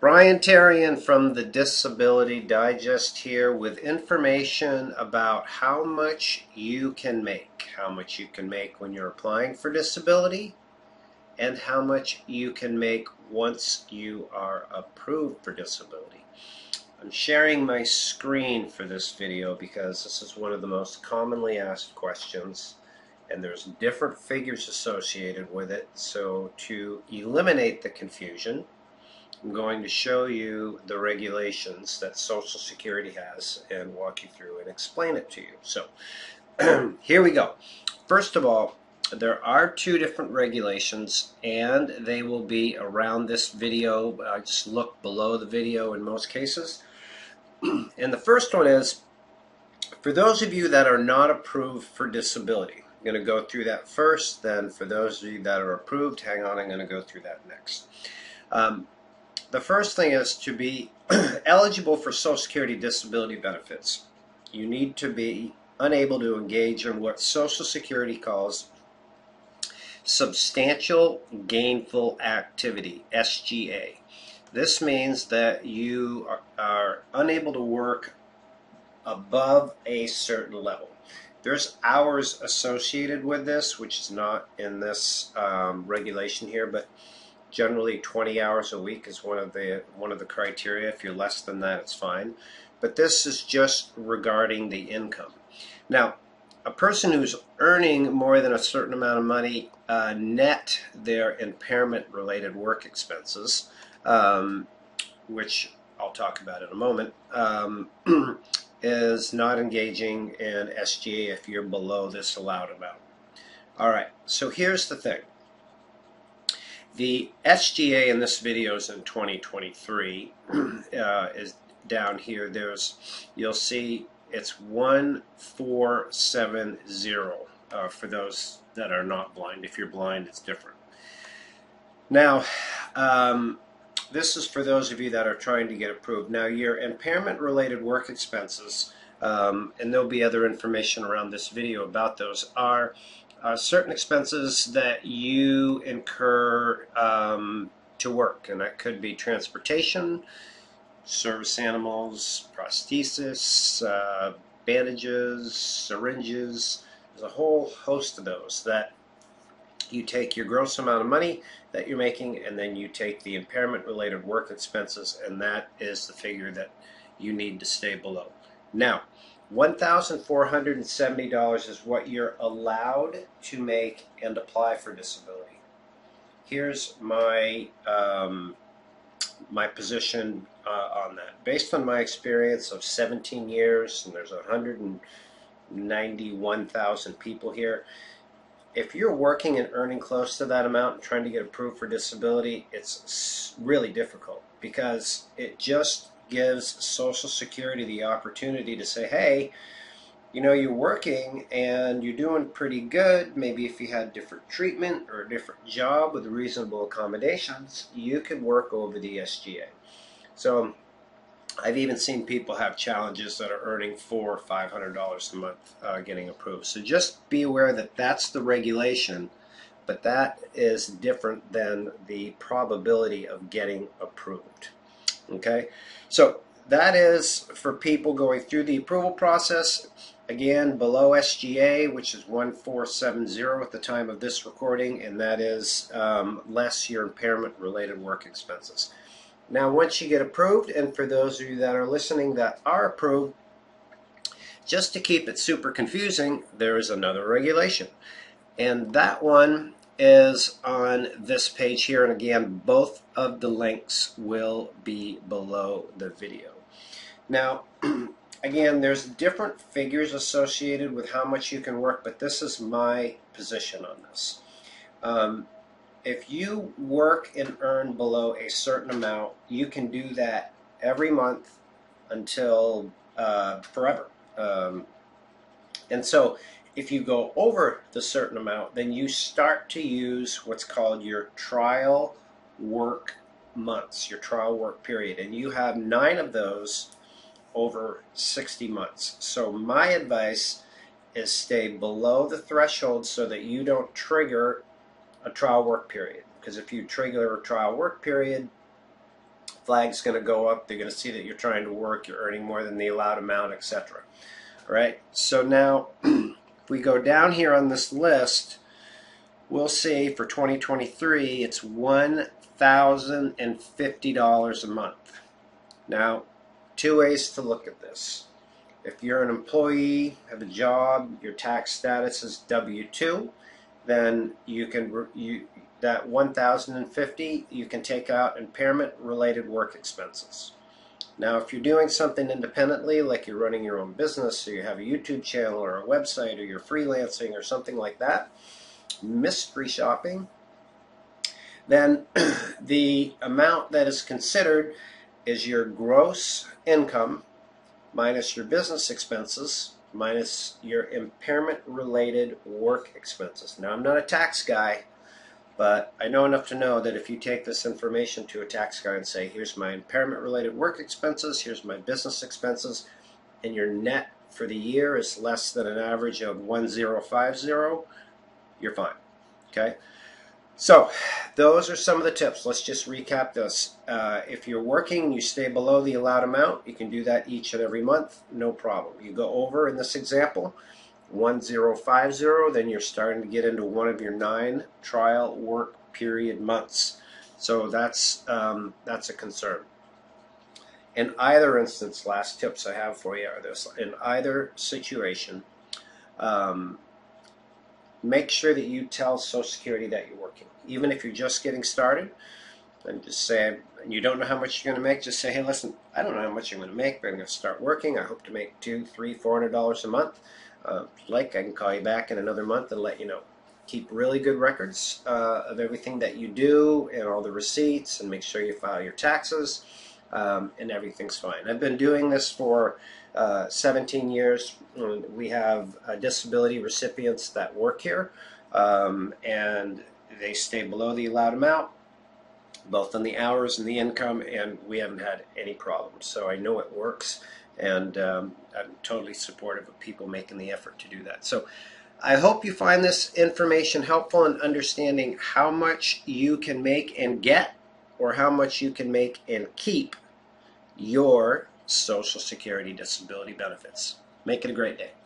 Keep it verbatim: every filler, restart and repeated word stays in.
Brian Terrian from the Disability Digest here with information about how much you can make, how much you can make when you're applying for disability, and how much you can make once you are approved for disability. I'm sharing my screen for this video because this is one of the most commonly asked questions, and there's different figures associated with it. So to eliminate the confusion, I'm going to show you the regulations that Social Security has and walk you through and explain it to you. So here we go. First of all, there are two different regulations, and they will be around this video. I just look below the video in most cases. And the first one is for those of you that are not approved for disability. I'm going to go through that first. Then for those of you that are approved, hang on, I'm going to go through that next. Um, The first thing is to be eligible for Social Security disability benefits. You need to be unable to engage in what Social Security calls substantial gainful activity, S G A. This means that you are, are unable to work above a certain level. There's hours associated with this, which is not in this um, regulation here, but generally twenty hours a week is one of the one of the criteria. If you're less than that, it's fine. But this is just regarding the income. Now, a person who's earning more than a certain amount of money uh, net their impairment-related work expenses, um, which I'll talk about in a moment, um, is not engaging in S G A if you're below this allowed amount. All right, so here's the thing. The S G A in this video is in twenty twenty-three, uh, is down here. There's, you'll see it's one four seven zero uh, for those that are not blind. If you're blind, it's different. Now, um, this is for those of you that are trying to get approved. Now, your impairment-related work expenses, um, and there'll be other information around this video about those, are Uh, certain expenses that you incur um, to work, and that could be transportation, service animals, prosthesis, uh, bandages, syringes. There's a whole host of those that you take your gross amount of money that you're making, and then you take the impairment-related work expenses, and that is the figure that you need to stay below. Now, one thousand four hundred seventy dollars is what you're allowed to make and apply for disability. Here's my um, my position uh, on that. Based on my experience of seventeen years, and there's one hundred ninety-one thousand people here, if you're working and earning close to that amount and trying to get approved for disability, it's really difficult because it just gives Social Security the opportunity to say, hey, you know, you're working and you're doing pretty good. Maybe if you had different treatment or a different job with reasonable accommodations, you could work over the S G A. So I've even seen people have challenges that are earning four or five hundred dollars a month uh, getting approved. So just be aware that that's the regulation, but that is different than the probability of getting approved. Okay, so that is for people going through the approval process. Again, below S G A, which is one four seven zero at the time of this recording, and that is um, less your impairment-related work expenses. Now, once you get approved, and for those of you that are listening that are approved, just to keep it super confusing, there is another regulation. And that one is on this page here, and again, both of the links will be below the video. Now, again, there's different figures associated with how much you can work, but this is my position on this. Um, if you work and earn below a certain amount, you can do that every month until uh, forever. Um, and so, if you go over the certain amount, then you start to use what's called your trial work months, your trial work period, and you have nine of those over sixty months. So my advice is stay below the threshold so that you don't trigger a trial work period, because if you trigger a trial work period flag's going to go up. They're going to see that you're trying to work, you're earning more than the allowed amount, et cetera. All right, so now if we go down here on this list, we'll see for twenty twenty-three it's one thousand fifty dollars a month. Now, two ways to look at this. If you're an employee, have a job, your tax status is W two, then you can you that one thousand fifty you can take out impairment related work expenses. Now, if you're doing something independently, like you're running your own business, so you have a YouTube channel or a website, or you're freelancing or something like that, mystery shopping, then the amount that is considered is your gross income minus your business expenses minus your impairment related work expenses. Now, I'm not a tax guy, but I know enough to know that if you take this information to a tax guy and say, here's my impairment related work expenses, here's my business expenses, and your net for the year is less than an average of one thousand fifty, you're fine. Okay? So those are some of the tips. Let's just recap this. Uh, if you're working, you stay below the allowed amount. You can do that each and every month, no problem. You go over, in this example, one thousand fifty, then you're starting to get into one of your nine trial work period months. So that's, um, that's a concern. In either instance, last tips I have for you are this. In either situation, um, make sure that you tell Social Security that you're working. Even if you're just getting started, and just say, you don't know how much you're going to make, just say, hey, listen, I don't know how much I'm going to make, but I'm going to start working. I hope to make two, three, four hundred dollars a month. Uh, like, I can call you back in another month and let you know. Keep really good records uh, of everything that you do and all the receipts, and make sure you file your taxes, um, and everything's fine. I've been doing this for Uh, seventeen years. We have uh, disability recipients that work here, um, and they stay below the allowed amount, both on the hours and the income, and we haven't had any problems. So I know it works, and um, I'm totally supportive of people making the effort to do that. So I hope you find this information helpful in understanding how much you can make and get, or how much you can make and keep your Social Security disability benefits. Make it a great day.